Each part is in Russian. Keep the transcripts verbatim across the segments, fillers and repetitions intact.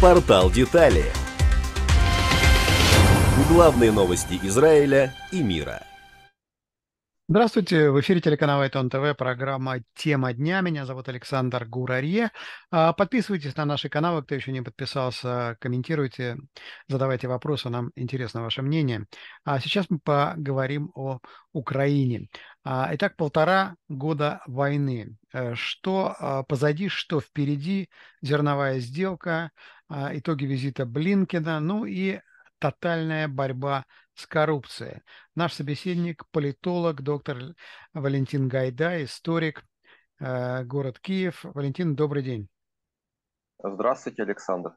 Портал «Детали». Главные новости Израиля и мира. Здравствуйте, в эфире телеканала ИТОН.ТВ, программа «Тема дня». Меня зовут Александр Гурарье. Подписывайтесь на наши каналы, кто еще не подписался, комментируйте, задавайте вопросы, нам интересно ваше мнение. А сейчас мы поговорим о Украине. Итак, полтора года войны. Что позади, что впереди, зерновая сделка, итоги визита Блинкена, ну и тотальная борьба с коррупцией. Наш собеседник, политолог, доктор Валентин Гайдай, историк, э, город Киев. Валентин, добрый день. Здравствуйте, Александр.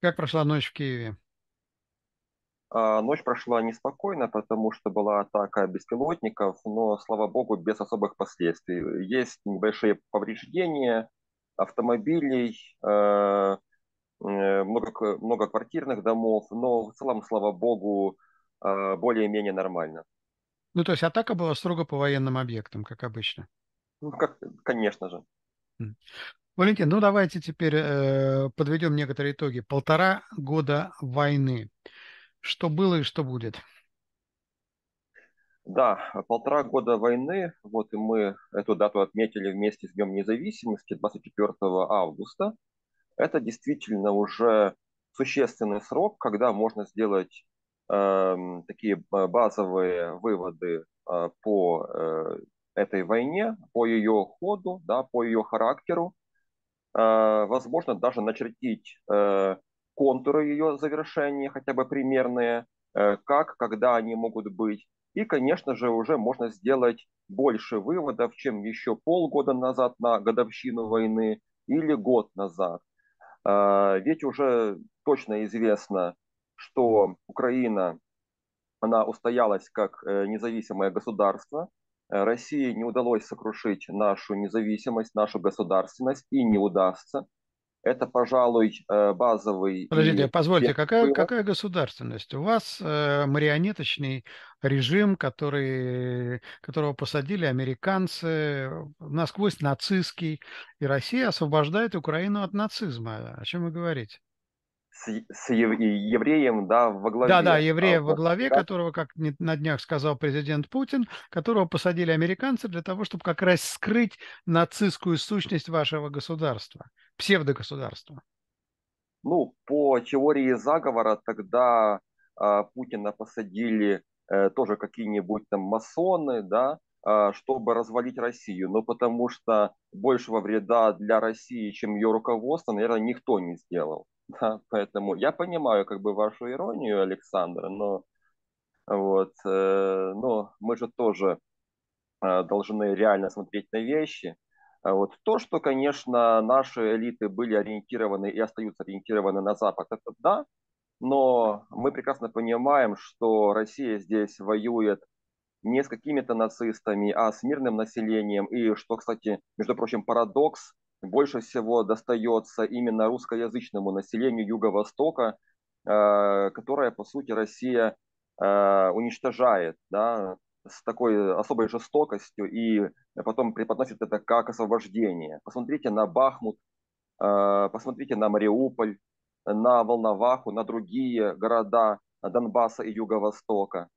Как прошла ночь в Киеве? А, ночь прошла неспокойно, потому что была атака беспилотников, но, слава богу, без особых последствий. Есть небольшие повреждения автомобилей, э, Много, много квартирных домов, но в целом, слава богу, более-менее нормально. Ну, то есть атака была строго по военным объектам, как обычно? Ну, как, конечно же. Валентин, ну давайте теперь э, подведем некоторые итоги. Полтора года войны. Что было и что будет? Да, полтора года войны. Вот и мы эту дату отметили вместе с Днем Независимости двадцать четвёртого августа. Это действительно уже существенный срок, когда можно сделать э, такие базовые выводы э, по э, этой войне, по ее ходу, да, по ее характеру. Э, возможно, даже начертить э, контуры ее завершения, хотя бы примерные, э, как, когда они могут быть. И, конечно же, уже можно сделать больше выводов, чем еще полгода назад на годовщину войны или год назад. Ведь уже точно известно, что Украина, она устоялась как независимое государство. России не удалось сокрушить нашу независимость, нашу государственность, и не удастся. Это, пожалуй, базовый... Подождите, и... позвольте, какая, какая государственность? У вас э, марионеточный режим, который, которого посадили американцы, насквозь нацистский, и Россия освобождает Украину от нацизма. О чем вы говорите? С, с евреем, да, во главе. Да, да, евреем а, во главе, да. Которого, как на днях сказал президент Путин, которого посадили американцы для того, чтобы как раз скрыть нацистскую сущность вашего государства, псевдогосударства. Ну, по теории заговора тогда а, Путина посадили а, тоже какие-нибудь там масоны, да, а, чтобы развалить Россию, но потому что большего вреда для России, чем ее руководство, наверное, никто не сделал. Да, поэтому я понимаю как бы вашу иронию, Александр, но, вот, э, но мы же тоже э, должны реально смотреть на вещи. Вот, то, что, конечно, наши элиты были ориентированы и остаются ориентированы на Запад, это да, но мы прекрасно понимаем, что Россия здесь воюет не с какими-то нацистами, а с мирным населением, и что, кстати, между прочим, парадокс, больше всего достается именно русскоязычному населению Юго-Востока, которое, по сути, Россия уничтожает, да, с такой особой жестокостью и потом преподносит это как освобождение. Посмотрите на Бахмут, посмотрите на Мариуполь, на Волноваху, на другие города Донбасса и Юго-Востока.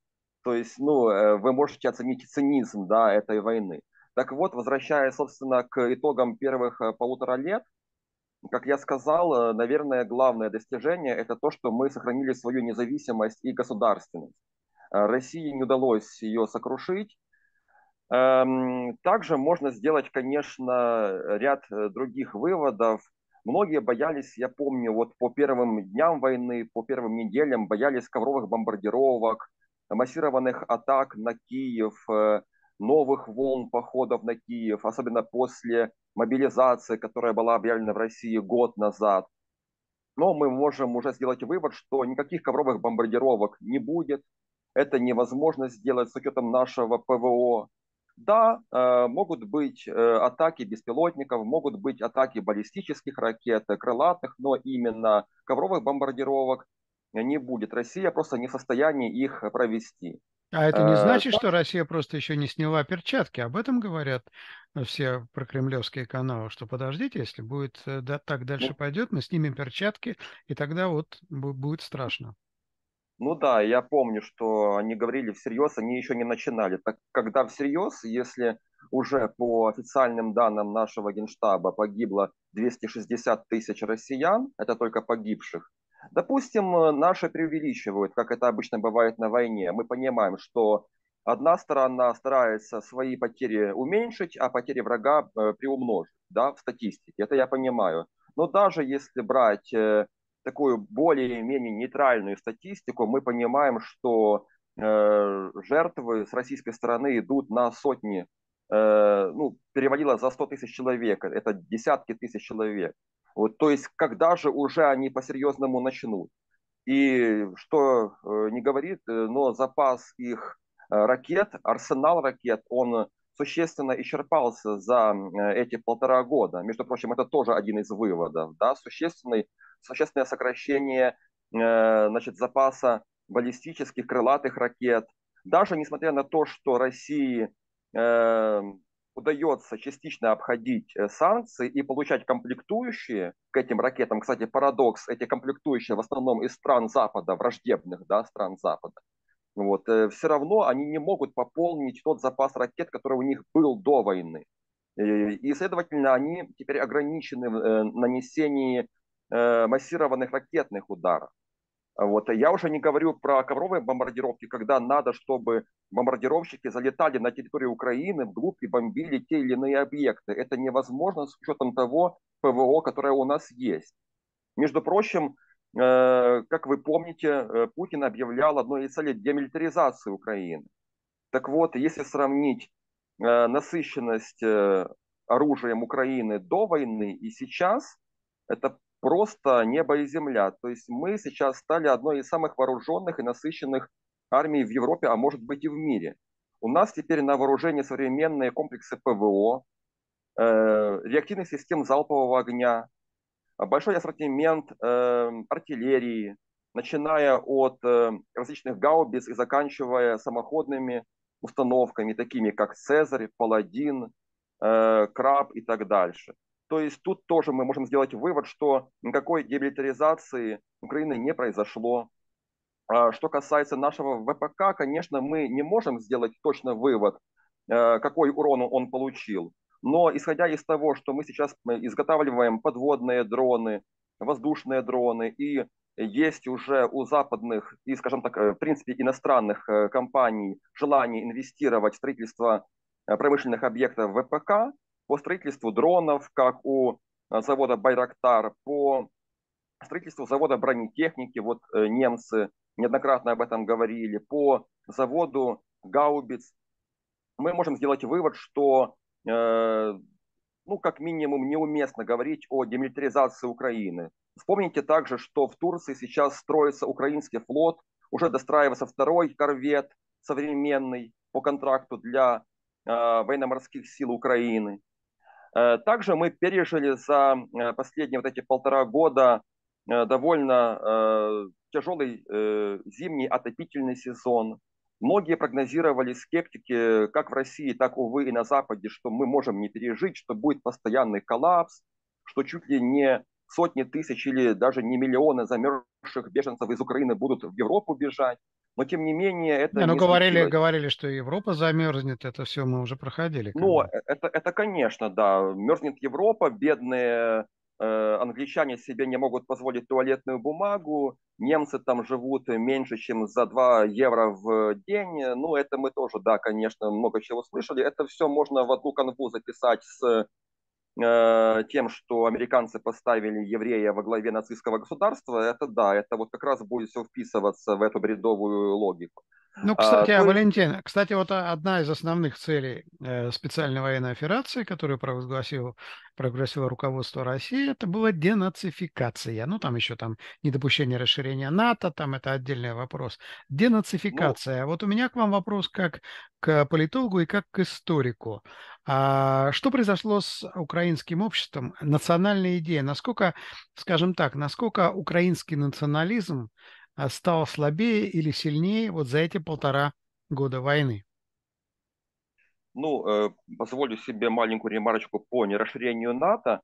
То есть, ну, вы можете оценить цинизм, да, этой войны. Так вот, возвращаясь, собственно, к итогам первых полутора лет, как я сказал, наверное, главное достижение – это то, что мы сохранили свою независимость и государственность. России не удалось ее сокрушить. Также можно сделать, конечно, ряд других выводов. Многие боялись, я помню, вот по первым дням войны, по первым неделям боялись ковровых бомбардировок, массированных атак на Киев, новых волн походов на Киев, особенно после мобилизации, которая была объявлена в России год назад. Но мы можем уже сделать вывод, что никаких ковровых бомбардировок не будет. Это невозможно сделать с учетом нашего ПВО. Да, могут быть атаки беспилотников, могут быть атаки баллистических ракет, крылатых, но именно ковровых бомбардировок не будет. Россия просто не в состоянии их провести. А это не значит, а, что Россия просто еще не сняла перчатки? Об этом говорят все прокремлевские каналы, что подождите, если будет да, так дальше ну, пойдет, мы снимем перчатки, и тогда вот будет страшно. Ну да, я помню, что они говорили всерьез, они еще не начинали. Так, когда всерьез, если уже по официальным данным нашего Генштаба погибло двести шестьдесят тысяч россиян, это только погибших, допустим, наши преувеличивают, как это обычно бывает на войне. Мы понимаем, что одна сторона старается свои потери уменьшить, а потери врага приумножить, да, в статистике. Это я понимаю. Но даже если брать такую более-менее нейтральную статистику, мы понимаем, что э, жертвы с российской стороны идут на сотни, э, ну, переводило за сто тысяч человек, это десятки тысяч человек. Вот, то есть, когда же уже они по-серьезному начнут? И что э, не говорит, но запас их ракет, арсенал ракет, он существенно исчерпался за эти полтора года. Между прочим, это тоже один из выводов. Да? Существенный, существенное сокращение э, значит, запаса баллистических крылатых ракет. Даже несмотря на то, что России... Э, удается частично обходить санкции и получать комплектующие к этим ракетам. Кстати, парадокс, эти комплектующие в основном из стран Запада, враждебных, да, стран Запада. Вот, все равно они не могут пополнить тот запас ракет, который у них был до войны. И, следовательно, они теперь ограничены в нанесении массированных ракетных ударов. Вот. Я уже не говорю про ковровые бомбардировки, когда надо, чтобы бомбардировщики залетали на территорию Украины вглубь и бомбили те или иные объекты. Это невозможно с учетом того ПВО, которое у нас есть. Между прочим, э, как вы помните, Путин объявлял одной из целей демилитаризации Украины. Так вот, если сравнить э, насыщенность э, оружием Украины до войны и сейчас, это просто небо и земля. То есть мы сейчас стали одной из самых вооруженных и насыщенных армий в Европе, а может быть и в мире. У нас теперь на вооружении современные комплексы ПВО, э, реактивных систем залпового огня, большой ассортимент э, артиллерии, начиная от э, различных гаубиц и заканчивая самоходными установками, такими как «Цезарь», «Паладин», э, «Краб» и так дальше. То есть тут тоже мы можем сделать вывод, что никакой демилитаризации Украины не произошло. Что касается нашего ВПК, конечно, мы не можем сделать точно вывод, какой урон он получил. Но исходя из того, что мы сейчас изготавливаем подводные дроны, воздушные дроны, и есть уже у западных и, скажем так, в принципе, иностранных компаний желание инвестировать в строительство промышленных объектов ВПК, по строительству дронов, как у завода «Байрактар», по строительству завода бронетехники, вот немцы неоднократно об этом говорили, по заводу гаубиц, мы можем сделать вывод, что, э, ну, как минимум, неуместно говорить о демилитаризации Украины. Вспомните также, что в Турции сейчас строится украинский флот, уже достраивается второй корвет современный по контракту для э, военно-морских сил Украины. Также мы пережили за последние вот эти полтора года довольно тяжелый зимний отопительный сезон. Многие прогнозировали, скептики, как в России, так, увы, и на Западе, что мы можем не пережить, что будет постоянный коллапс, что чуть ли не сотни тысяч или даже не миллионы замерзших беженцев из Украины будут в Европу бежать. Но, тем не менее, это... Не, ну, не говорили, говорили, что Европа замерзнет, это все мы уже проходили. Ну, это, это, конечно, да. Мерзнет Европа, бедные э, англичане себе не могут позволить туалетную бумагу, немцы там живут меньше, чем за два евро в день. Ну, это мы тоже, да, конечно, много чего слышали. Это все можно в одну канву записать с э, тем, что американцы поставили еврея во главе нацистского государства. Это да, это вот как раз будет все вписываться в эту бредовую логику. Ну, кстати, а, Валентин, то... кстати, вот одна из основных целей специальной военной операции, которую провозгласило, провозгласило руководство России, это была денацификация. Ну, там еще там недопущение расширения НАТО, там это отдельный вопрос. Денацификация. Ну... Вот у меня к вам вопрос как к политологу и как к историку. А что произошло с украинским обществом? Национальная идея. Насколько, скажем так, насколько украинский национализм стал слабее или сильнее вот за эти полтора года войны? Ну, позволю себе маленькую ремарочку по нерасширению НАТО.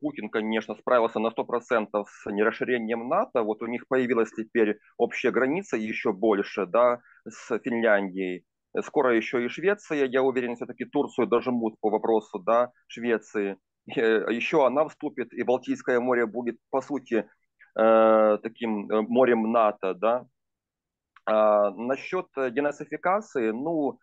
Путин, конечно, справился на сто процентов с нерасширением НАТО. Вот у них появилась теперь общая граница еще больше, да, с Финляндией. Скоро еще и Швеция, я уверен, все-таки Турцию дожмут по вопросу, да, Швеции. Еще она вступит, и Балтийское море будет, по сути, таким морем НАТО, да. А насчет денацификации, ну,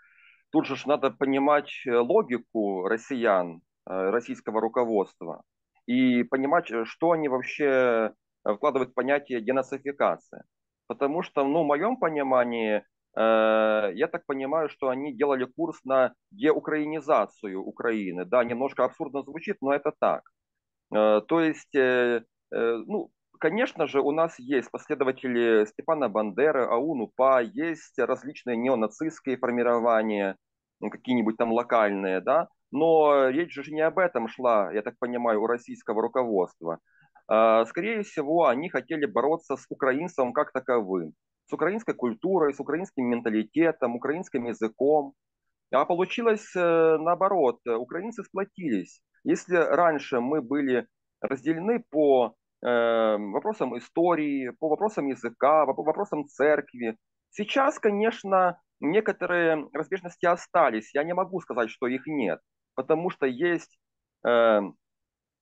тут же надо понимать логику россиян, российского руководства, и понимать, что они вообще вкладывают в понятие денацификация. Потому что, ну, в моем понимании, э, я так понимаю, что они делали курс на деукраинизацию Украины. Да, немножко абсурдно звучит, но это так. Э, то есть, э, э, ну, конечно же, у нас есть последователи Степана Бандеры, ОУН, УПА, есть различные неонацистские формирования, какие-нибудь там локальные, да. Но речь же не об этом шла, я так понимаю, у российского руководства. Скорее всего, они хотели бороться с украинством как таковым, с украинской культурой, с украинским менталитетом, украинским языком. А получилось наоборот, украинцы сплотились. Если раньше мы были разделены по вопросам истории, по вопросам языка, по вопросам церкви, сейчас, конечно, некоторые разбежности остались. Я не могу сказать, что их нет. Потому что есть э,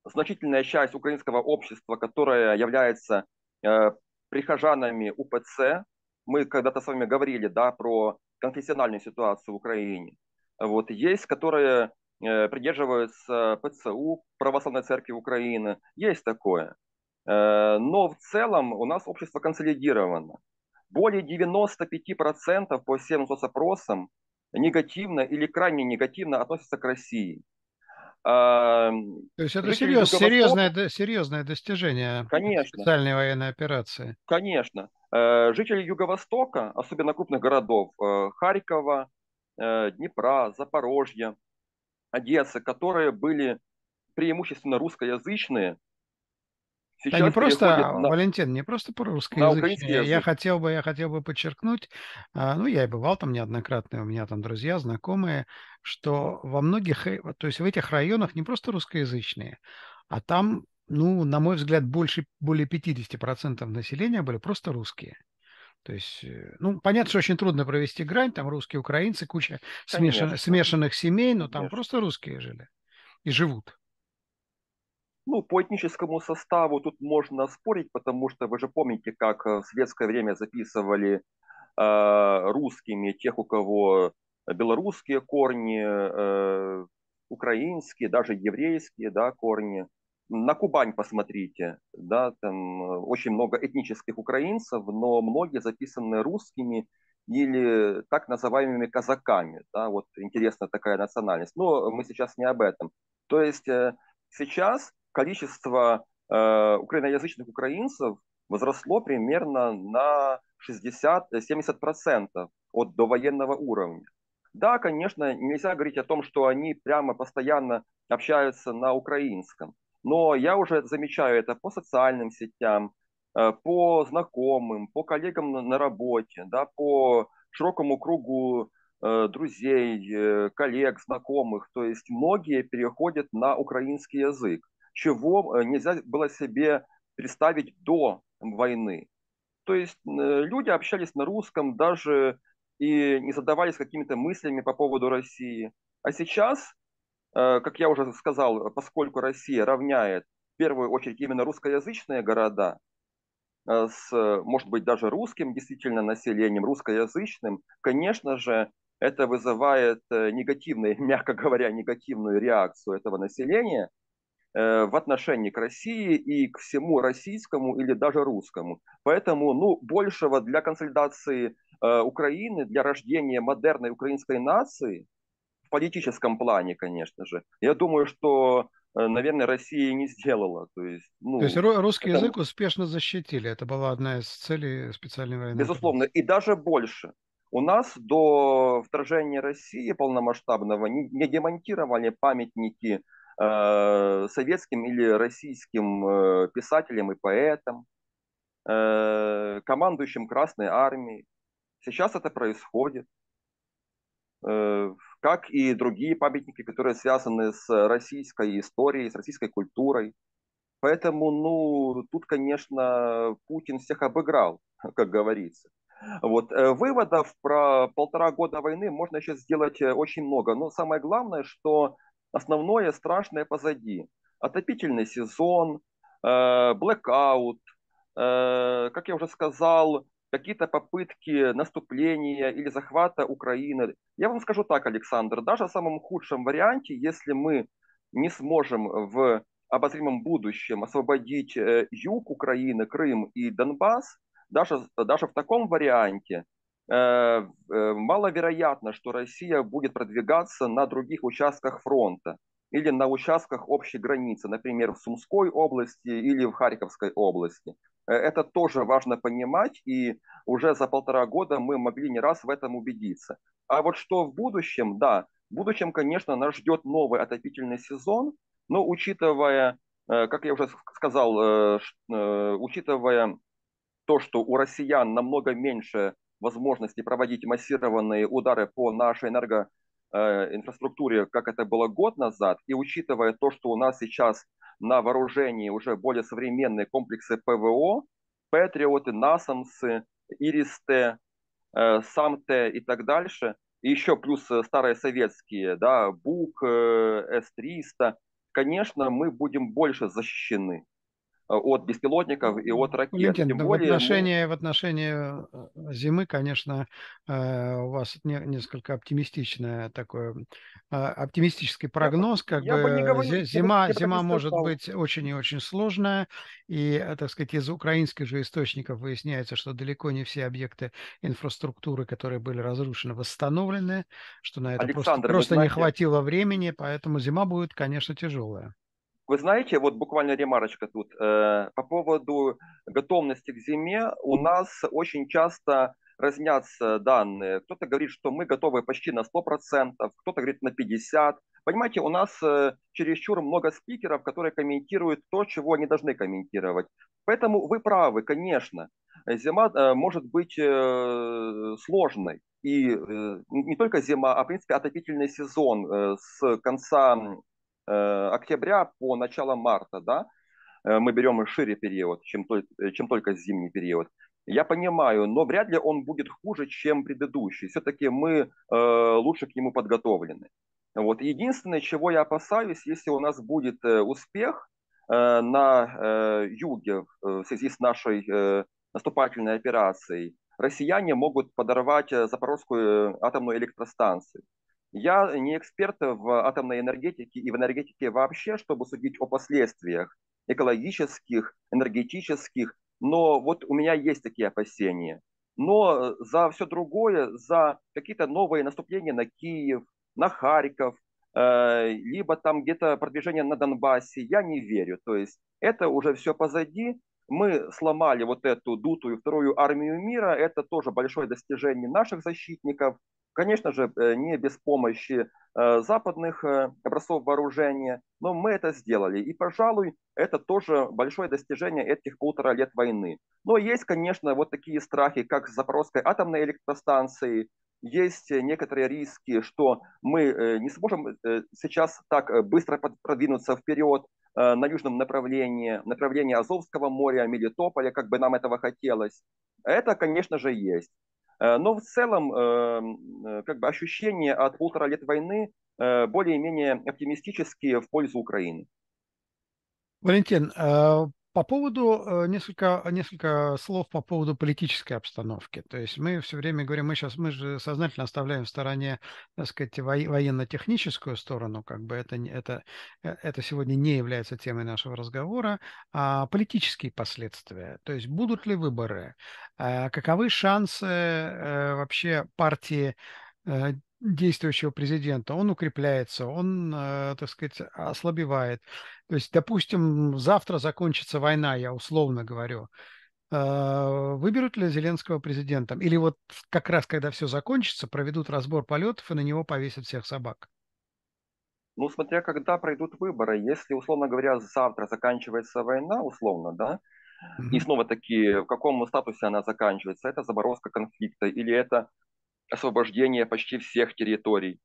значительная часть украинского общества, которая является э, прихожанами УПЦ. Мы когда-то с вами говорили, да, про конфессиональную ситуацию в Украине. Вот, есть, которые э, придерживаются ПЦУ, Православной Церкви Украины. Есть такое. Э, но в целом у нас общество консолидировано. Более девяноста пяти процентов по всем соцопросам негативно или крайне негативно относятся к России. То есть это серьез, серьезное, серьезное достижение специальной военной операции. Конечно. Жители Юго-Востока, особенно крупных городов, Харькова, Днепра, Запорожья, Одессы, которые были преимущественно русскоязычные, да, не просто, на... Валентин, не просто по-русски. Я хотел бы, я хотел бы подчеркнуть, ну, я и бывал там неоднократно, у меня там друзья, знакомые, что во многих, то есть в этих районах не просто русскоязычные, а там, ну, на мой взгляд, больше, более пятидесяти процентов населения были просто русские. То есть, ну, понятно, что очень трудно провести грань, там русские, украинцы, куча смешан, смешанных семей, но там, конечно, просто русские жили и живут. Ну, по этническому составу тут можно спорить, потому что вы же помните, как в советское время записывали э, русскими тех, у кого белорусские корни, э, украинские, даже еврейские, да, корни. На Кубань посмотрите, да, там очень много этнических украинцев, но многие записаны русскими или так называемыми казаками. Да, вот интересная такая национальность. Но мы сейчас не об этом. То есть э, сейчас... количество э, украиноязычных украинцев возросло примерно на шестьдесят-семьдесят процентов от довоенного уровня. Да, конечно, нельзя говорить о том, что они прямо постоянно общаются на украинском. Но я уже замечаю это по социальным сетям, э, по знакомым, по коллегам на, на работе, да, по широкому кругу э, друзей, э, коллег, знакомых. То есть многие переходят на украинский язык, чего нельзя было себе представить до войны. То есть люди общались на русском даже и не задавались какими-то мыслями по поводу России. А сейчас, как я уже сказал, поскольку Россия равняет в первую очередь именно русскоязычные города, с, может быть, даже русским действительно населением, русскоязычным, конечно же, это вызывает негативную, мягко говоря, негативную реакцию этого населения в отношении к России и к всему российскому или даже русскому. Поэтому, ну, большего для консолидации э, Украины, для рождения модерной украинской нации, в политическом плане, конечно же, я думаю, что, э, наверное, Россия не сделала. То есть, ну, то есть русский это... язык успешно защитили. Это была одна из целей специальной войны. Безусловно. И даже больше. У нас до вторжения России полномасштабного не, не демонтировали памятники советским или российским писателям и поэтам, командующим Красной Армией. Сейчас это происходит. как и другие памятники, которые связаны с российской историей, с российской культурой. Поэтому, ну, тут, конечно, Путин всех обыграл, как говорится. Вот. Выводов про полтора года войны можно еще сделать очень много. Но самое главное, что основное страшное позади. Отопительный сезон, блэкаут, как я уже сказал, какие-то попытки наступления или захвата Украины. Я вам скажу так, Александр, даже в самом худшем варианте, если мы не сможем в обозримом будущем освободить юг Украины, Крым и Донбасс, даже, даже в таком варианте э, маловероятно, что Россия будет продвигаться на других участках фронта или на участках общей границы, например, в Сумской области или в Харьковской области. Это тоже важно понимать, и уже за полтора года мы могли не раз в этом убедиться. А вот что в будущем, да, в будущем, конечно, нас ждет новый отопительный сезон, но учитывая, как я уже сказал, учитывая то, что у россиян намного меньше возможностей проводить массированные удары по нашей энергоинфраструктуре, как это было год назад, и учитывая то, что у нас сейчас на вооружении уже более современные комплексы ПВО, Патриоты, Насамсы, Ирис-Т, Сам-Т и так дальше, и еще плюс старые советские, да, БУК, эс триста, конечно, мы будем больше защищены от беспилотников и от ракет. Валентин, тем да более... в, отношении, в отношении зимы, конечно, у вас несколько оптимистичное такое, оптимистический прогноз. Как я бы, бы говорю, зима зима может быть очень и очень сложная. И, так сказать, из украинских же источников выясняется, что далеко не все объекты инфраструктуры, которые были разрушены, восстановлены, что на это просто, просто не хватило времени, поэтому зима будет, конечно, тяжелая. Вы знаете, вот буквально ремарочка тут, э, по поводу готовности к зиме у нас очень часто разнятся данные. Кто-то говорит, что мы готовы почти на сто процентов, кто-то говорит на пятьдесят процентов. Понимаете, у нас э, чересчур много спикеров, которые комментируют то, чего они должны комментировать. Поэтому вы правы, конечно, зима э, может быть э, сложной. И э, не только зима, а в принципе отопительный сезон э, с конца октября по начало марта, да, мы берем шире период, чем только, чем только зимний период. Я понимаю, но вряд ли он будет хуже, чем предыдущий. Все-таки мы э, лучше к нему подготовлены. Вот. Единственное, чего я опасаюсь, если у нас будет успех э, на э, юге в связи с нашей э, наступательной операцией, россияне могут подорвать Запорожскую атомную электростанцию. Я не эксперт в атомной энергетике и в энергетике вообще, чтобы судить о последствиях экологических, энергетических, но вот у меня есть такие опасения. Но за все другое, за какие-то новые наступления на Киев, на Харьков, либо там где-то продвижение на Донбассе, я не верю. То есть это уже все позади. Мы сломали вот эту дутую вторую армию мира, это тоже большое достижение наших защитников. Конечно же, не без помощи западных образцов вооружения, но мы это сделали. И, пожалуй, это тоже большое достижение этих полутора лет войны. Но есть, конечно, вот такие страхи, как с Запорожской атомной электростанцией. Есть некоторые риски, что мы не сможем сейчас так быстро продвинуться вперед на южном направлении, направлении Азовского моря, Мелитополя, как бы нам этого хотелось. Это, конечно же, есть. Но в целом, как бы, ощущения от полутора лет войны более-менее оптимистические в пользу Украины. Валентин, по поводу, несколько, несколько слов по поводу политической обстановки. То есть мы все время говорим, мы сейчас, мы же сознательно оставляем в стороне, так сказать, военно-техническую сторону, как бы это, это, это сегодня не является темой нашего разговора, а политические последствия. То есть будут ли выборы, каковы шансы вообще партии действующего президента, он укрепляется, он, так сказать, ослабевает. То есть, допустим, завтра закончится война, я условно говорю, выберут ли Зеленского президентом? Или вот как раз, когда все закончится, проведут разбор полетов и на него повесят всех собак? Ну, смотря когда пройдут выборы. Если, условно говоря, завтра заканчивается война, условно, да, mm-hmm. и снова-таки в каком статусе она заканчивается, это заморозка конфликта или это освобождение почти всех территорий,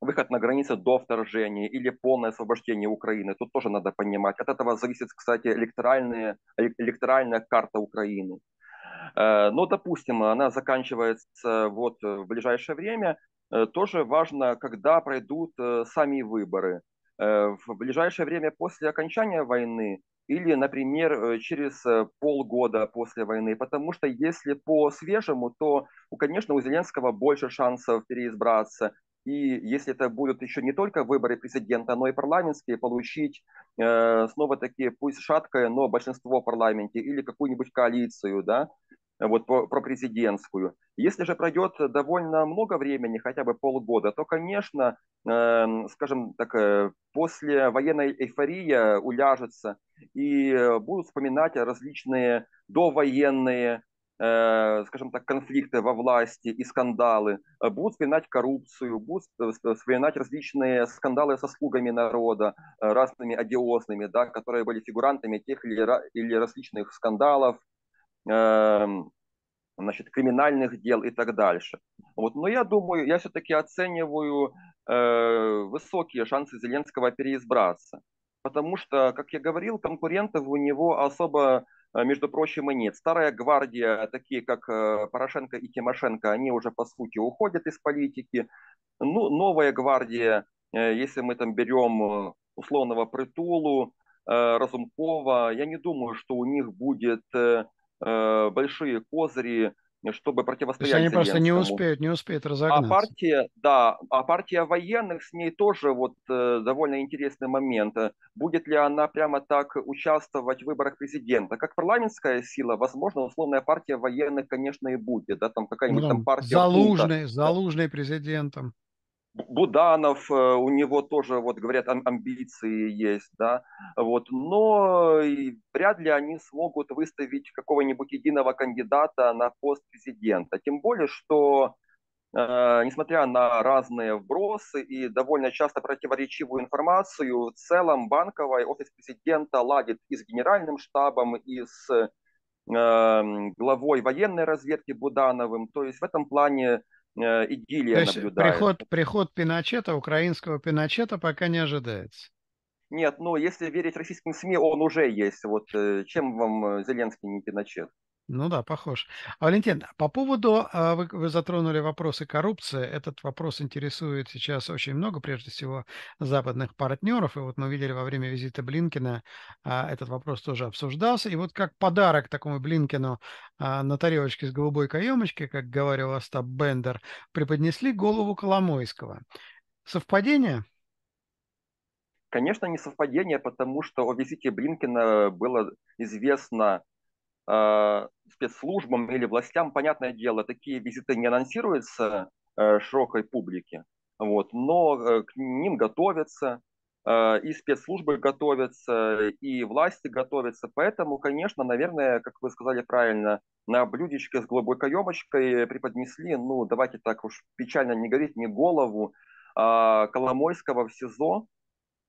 выход на границы до вторжения или полное освобождение Украины. Тут тоже надо понимать. От этого зависит, кстати, электоральная, электоральная карта Украины. Но, допустим, она заканчивается вот в ближайшее время. Тоже важно, когда пройдут сами выборы. В ближайшее время после окончания войны или, например, через полгода после войны. Потому что если по-свежему, то, конечно, у Зеленского больше шансов переизбраться. И если это будут еще не только выборы президента, но и парламентские, получить э, снова-таки, пусть шаткое, но большинство в парламенте или какую-нибудь коалицию, да, вот пропрезидентскую. Если же пройдет довольно много времени, хотя бы полгода, то, конечно, э, скажем так, после военной эйфория уляжется и будут вспоминать различные довоенные, скажем так, конфликты во власти и скандалы, будут вспоминать коррупцию, будут вспоминать различные скандалы со слугами народа, разными одиозными, да, которые были фигурантами тех или различных скандалов, значит, криминальных дел и так дальше. Вот. Но я думаю, я все-таки оцениваю высокие шансы Зеленского переизбраться, потому что, как я говорил, конкурентов у него особо, между прочим, и нет. Старая гвардия, такие как Порошенко и Тимошенко, они уже по сути уходят из политики. Ну, новая гвардия, если мы там берем условного Притулу, Разумкова, я не думаю, что у них будет большие козыри, чтобы противостоять. То есть они просто не успеют, не успеют разогнаться. А партия, да, а партия военных, с ней тоже вот э, довольно интересный момент. Будет ли она прямо так участвовать в выборах президента? Как парламентская сила, возможно, условная партия военных, конечно, и будет, да, там какая-нибудь ну, там партия. Залужный, Залужный президентом. Буданов, у него тоже, вот говорят, амбиции есть, да, вот, но вряд ли они смогут выставить какого-нибудь единого кандидата на пост президента, тем более, что, э, несмотря на разные вбросы и довольно часто противоречивую информацию, в целом банковый офис президента ладит и с генеральным штабом, и с э, главой военной разведки Будановым, то есть в этом плане идиллия наблюдается. Приход, приход Пиночета, украинского Пиночета, пока не ожидается. Нет, но ну, если верить российским СМИ, он уже есть. Вот чем вам Зеленский не Пиночет? Ну да, похож. А, Валентин, по поводу, вы, вы затронули вопросы коррупции. Этот вопрос интересует сейчас очень много, прежде всего, западных партнеров. И вот мы видели во время визита Блинкена, а, этот вопрос тоже обсуждался. И вот как подарок такому Блинкену а, на тарелочке с голубой каемочкой, как говорил Остап Бендер, преподнесли голову Коломойского. Совпадение? Конечно, не совпадение, потому что о визите Блинкена было известно спецслужбам или властям, понятное дело, такие визиты не анонсируются широкой публике, вот, но к ним готовятся, и спецслужбы готовятся, и власти готовятся, поэтому, конечно, наверное, как вы сказали правильно, на блюдечке с голубой каемочкой преподнесли, ну, давайте так уж печально не говорить, не голову, а Коломойского в СИЗО.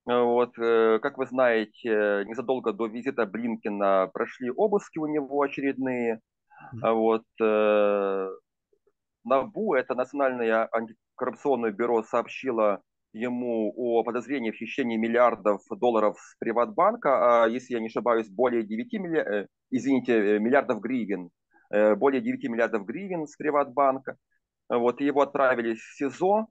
Вот, как вы знаете, незадолго до визита Блинкена прошли обыски у него очередные. Mm-hmm. Вот, НАБУ, это Национальное антикоррупционное бюро, сообщило ему о подозрении в хищении миллиардов долларов с Приватбанка, а, если я не ошибаюсь, более девяти миллиардов, извините, миллиардов гривен, более девяти миллиардов гривен с Приватбанка. Вот, его отправили в СИЗО.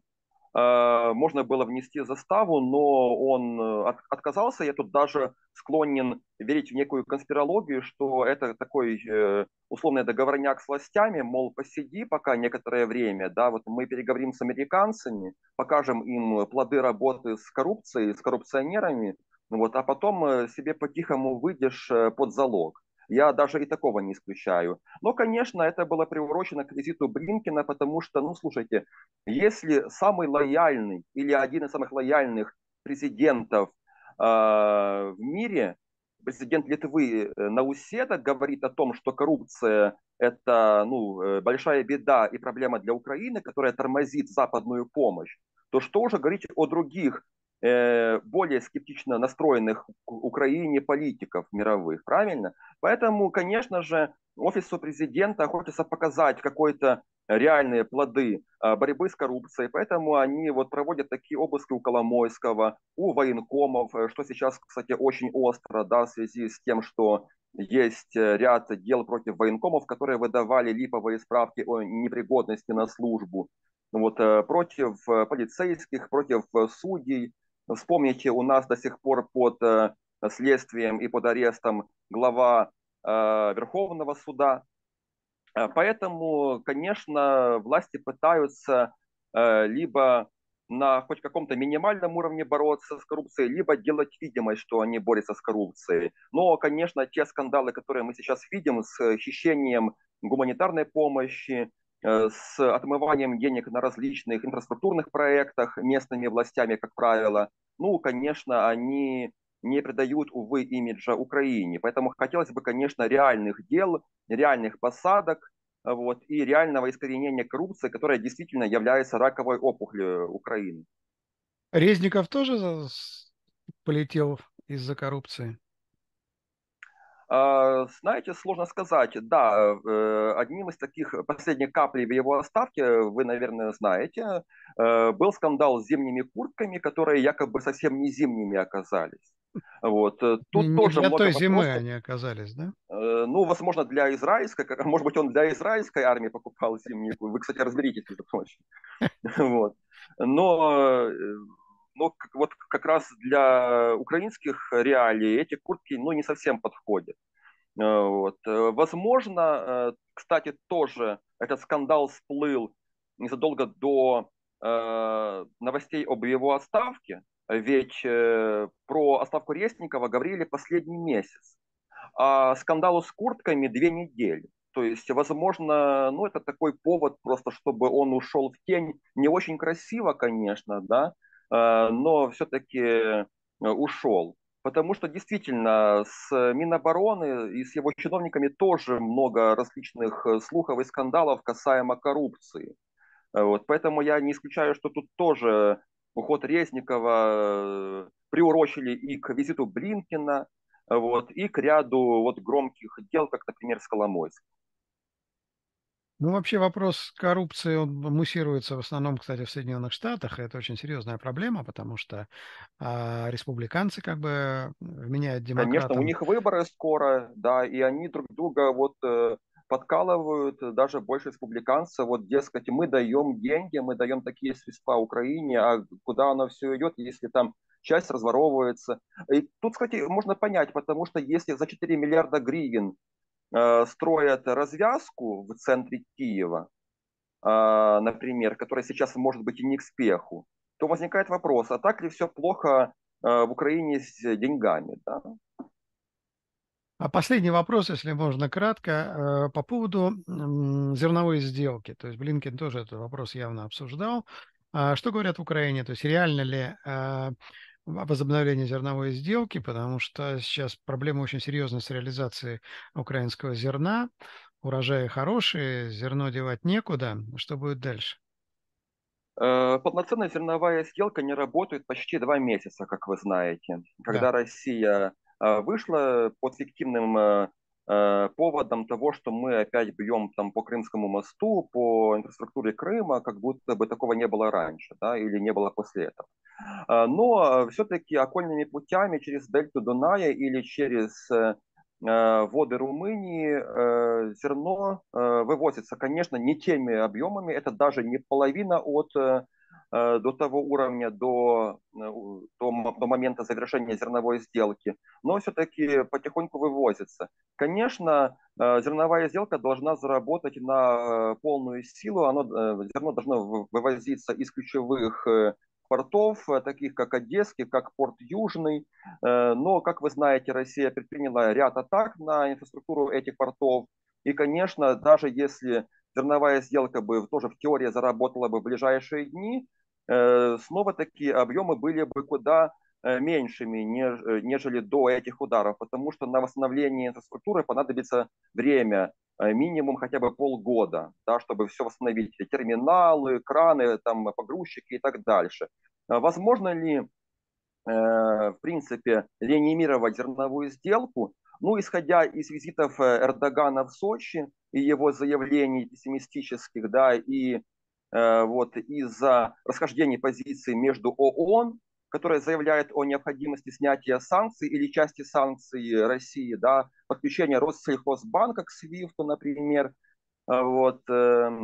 Можно было внести заставу, но он от, отказался. Я тут даже склонен верить в некую конспирологию, что это такой э, условный договорняк с властями, мол, посиди пока некоторое время, да, вот мы переговорим с американцами, покажем им плоды работы с коррупцией, с коррупционерами, вот, а потом себе по-тихому выйдешь под залог. Я даже и такого не исключаю. Но, конечно, это было приурочено к визиту Блинкена, потому что, ну, слушайте, если самый лояльный или один из самых лояльных президентов э, в мире, президент Литвы Науседа, говорит о том, что коррупция – это, ну, большая беда и проблема для Украины, которая тормозит западную помощь, то что уже говорить о других, более скептично настроенных к Украине политиков мировых, правильно? Поэтому, конечно же, офису президента хочется показать какой-то реальные плоды борьбы с коррупцией, поэтому они вот проводят такие обыски у Коломойского, у военкомов, что сейчас, кстати, очень остро, да, в связи с тем, что есть ряд дел против военкомов, которые выдавали липовые справки о непригодности на службу, вот, против полицейских, против судей. Вспомните, у нас до сих пор под следствием и под арестом глава Верховного суда. Поэтому, конечно, власти пытаются либо на хоть каком-то минимальном уровне бороться с коррупцией, либо делать видимость, что они борются с коррупцией. Но, конечно, те скандалы, которые мы сейчас видим с хищением гуманитарной помощи, с отмыванием денег на различных инфраструктурных проектах местными властями, как правило, ну, конечно, они не придают, увы, имиджа Украине. Поэтому хотелось бы, конечно, реальных дел, реальных посадок, вот, и реального искоренения коррупции, которая действительно является раковой опухолью Украины. Резников тоже полетел из-за коррупции? Знаете, сложно сказать. Да, одним из таких последних каплей в его отставке, вы, наверное, знаете, был скандал с зимними куртками, которые якобы совсем не зимними оказались. Вот. Тут не тоже для много той зимы они оказались, да? Ну, возможно, для израильской, может быть, он для израильской армии покупал зимние куртки. Вы, кстати, разберитесь, между прочим. Вот. Но... Но вот как раз для украинских реалий эти куртки, ну, не совсем подходят. Вот. Возможно, кстати, тоже этот скандал всплыл незадолго до новостей об его отставке, ведь про отставку Резникова говорили последний месяц, а скандалу с куртками две недели. То есть, возможно, ну, это такой повод просто, чтобы он ушел в тень. Не очень красиво, конечно, да, но все-таки ушел. Потому что действительно с Минобороны и с его чиновниками тоже много различных слухов и скандалов касаемо коррупции. Вот. Поэтому я не исключаю, что тут тоже уход Резникова приурочили и к визиту Блинкена, вот, и к ряду вот громких дел, как, например, с Коломойским. Ну, вообще вопрос коррупции, он муссируется в основном, кстати, в Соединенных Штатах. Это очень серьезная проблема, потому что а, республиканцы как бы вменяют демократам. Конечно, у них выборы скоро, да, и они друг друга вот подкалывают, даже больше республиканцев. Вот, дескать, мы даем деньги, мы даем такие средства Украине, а куда оно все идет, если там часть разворовывается. И тут, кстати, можно понять, потому что если за четыре миллиарда гривен строят развязку в центре Киева, например, которая сейчас может быть и не к спеху, то возникает вопрос, а так ли все плохо в Украине с деньгами? Да? А последний вопрос, если можно кратко, по поводу зерновой сделки. То есть Блинкен тоже этот вопрос явно обсуждал. Что говорят в Украине? То есть реально ли возобновление зерновой сделки, потому что сейчас проблема очень серьезная с реализацией украинского зерна. Урожаи хорошие, зерно девать некуда. Что будет дальше? Полноценная зерновая сделка не работает почти два месяца, как вы знаете. Когда да. Россия вышла под фиктивным поводом того, что мы опять бьем там по Крымскому мосту, по инфраструктуре Крыма, как будто бы такого не было раньше, да, или не было после этого. Но все-таки окольными путями через дельту Дуная или через воды Румынии зерно вывозится, конечно, не теми объемами, это даже не половина от до того уровня, до, до, до момента завершения зерновой сделки, но все-таки потихоньку вывозится. Конечно, зерновая сделка должна заработать на полную силу, оно, зерно должно вывозиться из ключевых портов, таких как Одесский, как порт Южный, но, как вы знаете, Россия предприняла ряд атак на инфраструктуру этих портов, и, конечно, даже если зерновая сделка бы тоже в теории заработала бы в ближайшие дни, снова такие объемы были бы куда меньшими, нежели до этих ударов, потому что на восстановление инфраструктуры понадобится время, минимум хотя бы полгода, да, чтобы все восстановить, терминалы, краны, там, погрузчики и так дальше. Возможно ли, в принципе, реанимировать зерновую сделку? Ну, исходя из визитов Эрдогана в Сочи и его заявлений пессимистических, да, и э, вот из-за расхождения позиций между ООН, которая заявляет о необходимости снятия санкций или части санкций России, да, подключения Россельхозбанка к СВИФТу, например, вот, э,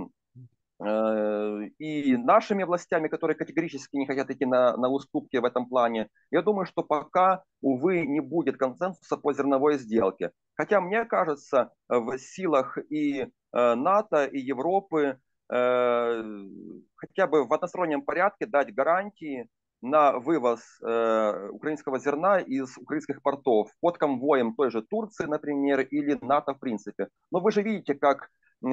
э, и нашими властями, которые категорически не хотят идти на, на уступки в этом плане, я думаю, что пока, увы, не будет консенсуса по зерновой сделке. Хотя, мне кажется, в силах и э, НАТО, и Европы э, хотя бы в одностороннем порядке дать гарантии на вывоз э, украинского зерна из украинских портов под конвоем той же Турции, например, или НАТО в принципе. Но вы же видите, как э,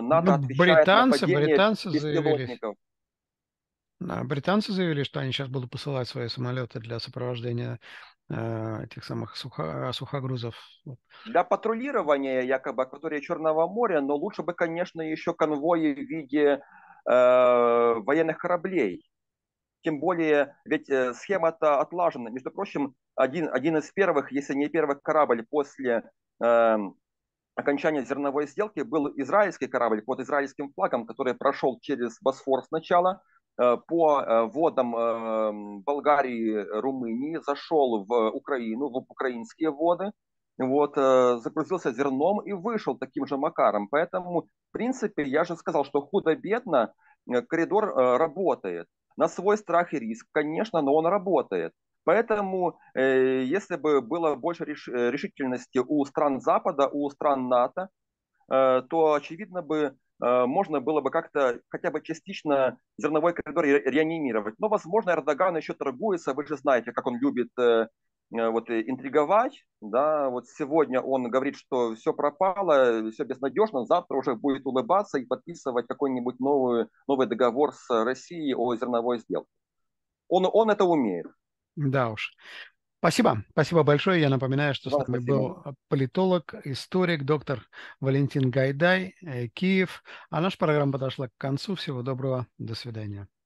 НАТО ну, отвечает британцы, на британцы заявили, да, британцы заявили, что они сейчас будут посылать свои самолеты для сопровождения э, этих самых сухо, сухогрузов. Для патрулирования якобы акватории Черного моря, но лучше бы, конечно, еще конвои в виде э, военных кораблей. Тем более, ведь схема-то отлажена. Между прочим, один, один из первых, если не первый корабль после э, окончания зерновой сделки был израильский корабль под израильским флагом, который прошел через Босфор сначала, э, по водам э, Болгарии, Румынии, зашел в Украину, в украинские воды, вот, э, загрузился зерном и вышел таким же макаром. Поэтому, в принципе, я же сказал, что худо-бедно коридор э, работает. На свой страх и риск, конечно, но он работает. Поэтому, э, если бы было больше реш решительности у стран Запада, у стран НАТО, э, то, очевидно, бы э, можно было бы как-то, хотя бы частично, зерновой коридор ре реанимировать. Но, возможно, Эрдоган еще торгуется. Вы же знаете, как он любит э, вот, интриговать. Да? Вот сегодня он говорит, что все пропало, все безнадежно. Завтра уже будет улыбаться и подписывать какой-нибудь новый, новый договор с Россией о зерновой сделке. Он, он это умеет. Да уж. Спасибо. Спасибо большое. Я напоминаю, что Вам с нами спасибо. Был политолог, историк, доктор Валентин Гайдай, Киев. А наша программа подошла к концу. Всего доброго. До свидания.